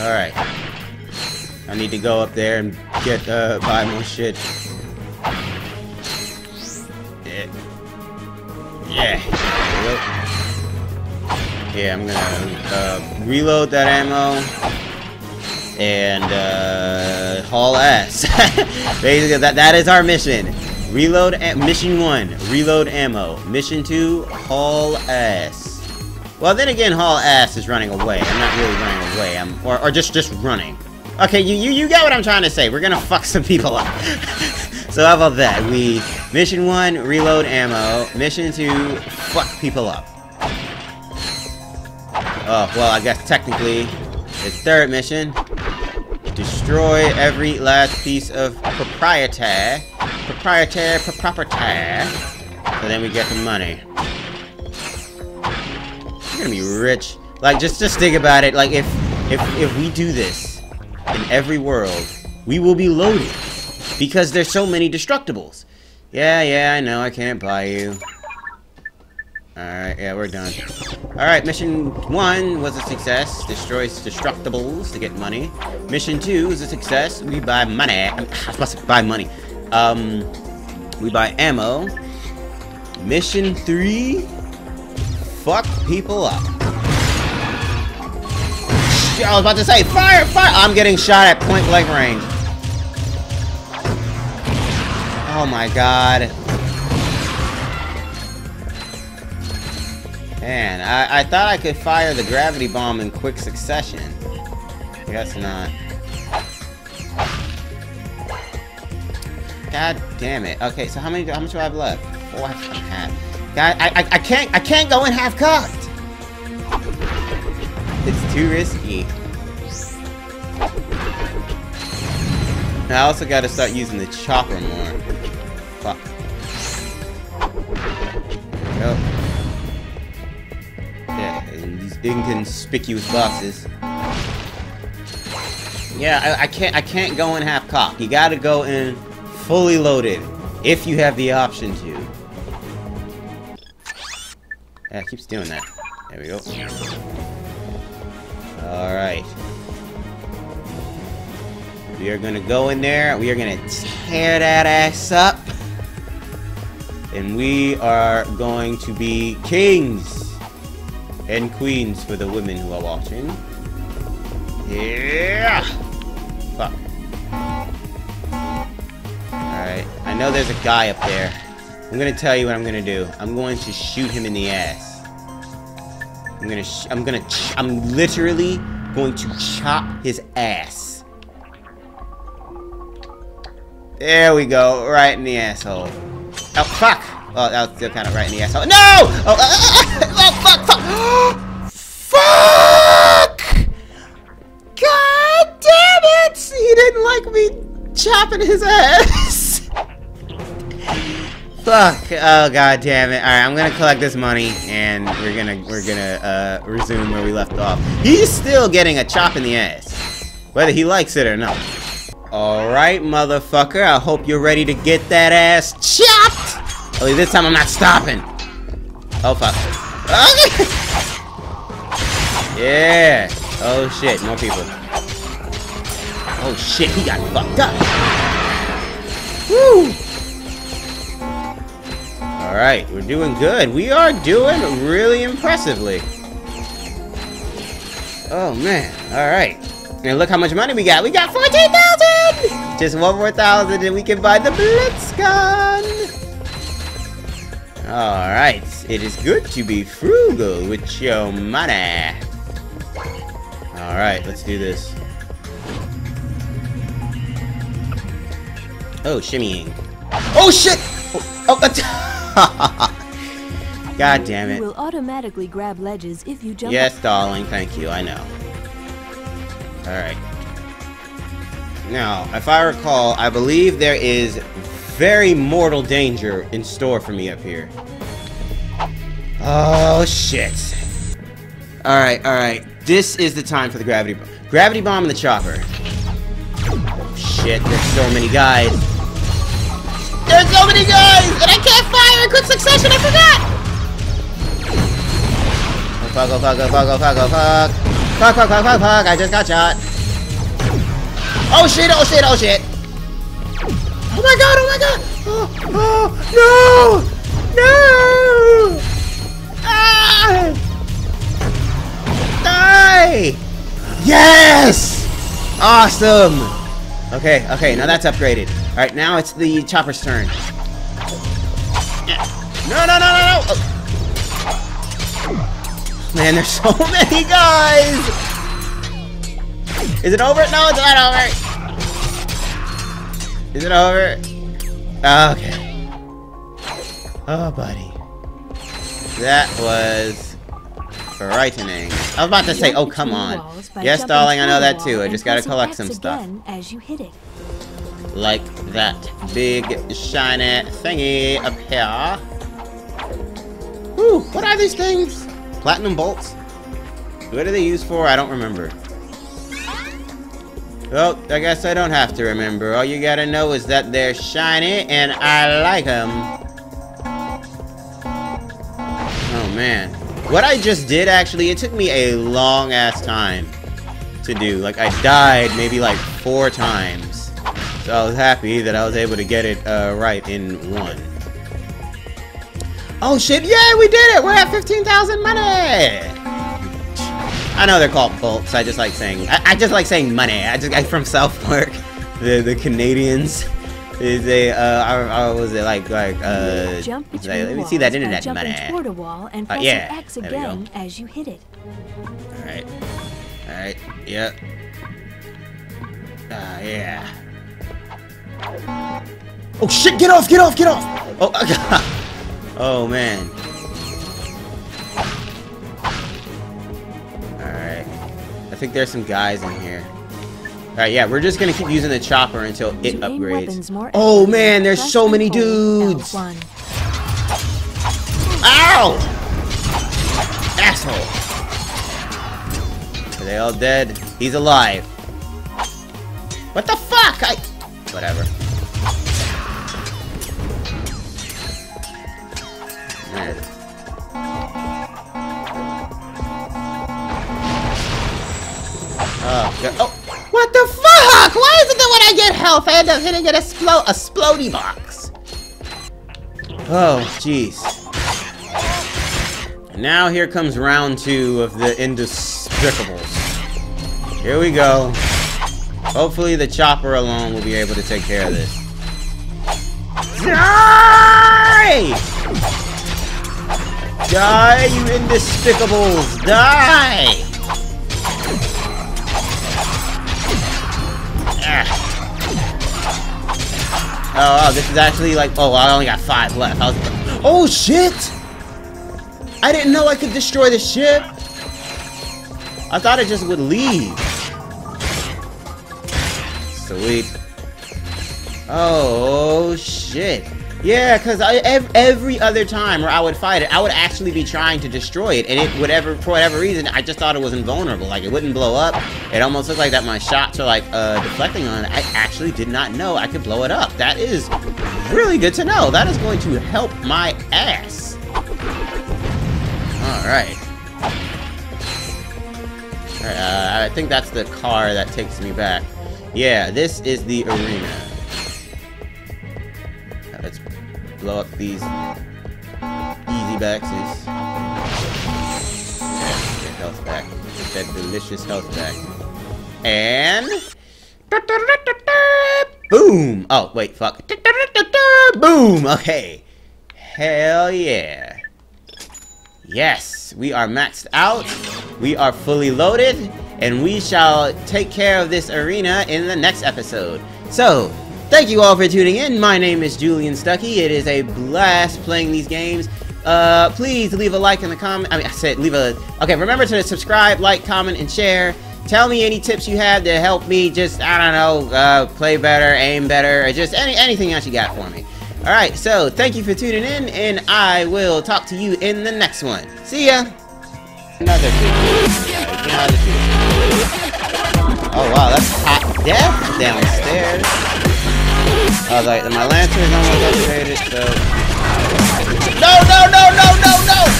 Alright. I need to go up there and get, buy more shit. Yeah. Yeah, I'm gonna, reload that ammo. And, haul ass. Basically, that is our mission. Reload, mission 1, reload ammo. Mission 2, haul ass. Well, then again, haul ass is running away. I'm not really running away. I'm or just running. Okay, you get what I'm trying to say. We're gonna fuck some people up. So how about that? We mission 1, reload ammo. Mission 2, fuck people up. Oh well, I guess technically it's 3rd mission. Destroy every last piece of property. So then we get the money. Gonna be rich. Like just think about it. Like if we do this in every world, we will be loaded because there's so many destructibles. Yeah, I know. I can't buy you. All right, yeah, we're done. All right, mission 1 was a success. Destroys destructibles to get money. Mission 2 is a success. We buy money. I'm supposed to buy money. We buy ammo. Mission 3. Fuck people up. Shit, I was about to say, fire, fire! I'm getting shot at point blank range. Oh my god. Man, I thought I could fire the gravity bomb in quick succession. Guess not. God damn it. Okay, so how much do I have left? 4.5. I can't go in half-cocked. It's too risky. I also gotta start using the chopper more. Fuck. There we go. Yeah, these inconspicuous boxes. Yeah, I can't go in half-cocked. You gotta go in fully loaded if you have the option to. Yeah, it keeps doing that. There we go. Alright. We are gonna go in there. We are gonna tear that ass up. And we are going to be kings and queens for the women who are watching. Yeah! Fuck. Alright. I know there's a guy up there. I'm gonna tell you what I'm gonna do. I'm going to shoot him in the ass. I'm literally going to chop his ass. There we go. Right in the asshole. Oh, fuck! Oh, that was still kind of right in the asshole. No! Oh, oh fuck! Fuck! God damn it! He didn't like me chopping his ass. Fuck! Oh god damn it! All right, I'm gonna collect this money, and we're gonna resume where we left off. He's still getting a chop in the ass, whether he likes it or not. All right, motherfucker. I hope you're ready to get that ass chopped. Only this time I'm not stopping. Oh fuck! Okay. Yeah. Oh shit! More people. Oh shit! He got fucked up. Woo! Alright, we're doing good. We are doing really impressively. Oh man, alright. And look how much money we got. We got 14,000! Just one more thousand and we can buy the Blitz Gun! Alright, it is good to be frugal with your money. Alright, let's do this. Oh, shimmying. Oh shit! Oh, god damn it. You will automatically grab ledges if you jump. Yes, darling, thank you, I know. Alright. Now, if I recall, I believe there is very mortal danger in store for me up here. Oh, shit. Alright. This is the time for the gravity bomb. Gravity bomb and the chopper. Oh, shit, there's so many guys. There's so many guys, and I can't fire in quick succession, I forgot! Oh fuck, oh fuck, oh fuck, oh fuck, oh fuck! Fuck, fuck, fuck, fuck, fuck. I just got shot. Oh shit, oh shit, oh shit. Oh my god, oh my god. Oh, oh, no. No. Ah. Die. Yes. Awesome. Okay, okay, now that's upgraded. Alright, now it's the chopper's turn. No, no, no, no, no. Oh. Man, there's so many guys! Is it over? No, it's not over! Is it over? Okay. Oh, buddy. That was frightening. I was about to say, oh, come on. Yes, darling, I know that too. I just gotta collect some stuff. Like that big, shiny thingy up here. Whew, what are these things? Platinum bolts? What are they used for? I don't remember. Well, I guess I don't have to remember. All you gotta know is that they're shiny and I like them. Oh man. What I just did actually, it took me a long ass time to do. Like I died maybe like 4 times. So I was happy that I was able to get it right in one. Oh shit, yeah, we did it! We're at 15,000 money! I know they're called bolts, I just like saying, I just like saying money. I from South Park, the Canadians, they, was it like let me see that internet money. Yeah, X there again we go. As you hit it. Alright, yep. Yeah. Oh shit, get off! Oh, god. Oh man. Alright. I think there's some guys in here. Alright, yeah, we're just gonna keep using the chopper until it upgrades. Oh man, there's so many dudes! Ow! Asshole! Are they all dead? He's alive. What the fuck? Whatever. Oh, God. Oh, what the fuck? Why is it that when I get health, I end up hitting an explodey box? Oh, jeez. And now here comes round 2 of the indestructibles. Here we go. Hopefully the chopper alone will be able to take care of this. Die! Die, you indespicables! Die! Ah. Oh, wow, this is actually like... Oh, I only got 5 left. I was... Oh, shit! I didn't know I could destroy the ship! I thought it just would leave. Sweet. Oh, shit. Yeah, because every other time where I would fight it, I would actually be trying to destroy it, and it would for whatever reason, I just thought it was invulnerable. Like, it wouldn't blow up. It almost looked like that my shots are, like, deflecting on it. I actually did not know I could blow it up. That is really good to know. That is going to help my ass. All right. I think that's the car that takes me back. Yeah, this is the arena. Let's blow up these easy boxes. Yeah, get health back. Get that delicious health back. And... Boom! Oh, wait, fuck. Boom! Okay. Hell yeah. Yes! We are maxed out. We are fully loaded. And we shall take care of this arena in the next episode. So... Thank you all for tuning in. My name is Julian Stuckey. It is a blast playing these games. Please leave a like in the comment. I mean, I said leave a... Okay, remember to subscribe, like, comment, and share. Tell me any tips you have to help me just, I don't know, play better, aim better, or just anything else you got for me. Alright, so thank you for tuning in, and I will talk to you in the next one. See ya! Oh, wow, that's hot death downstairs. I was like, my lantern's almost upgraded, so... No!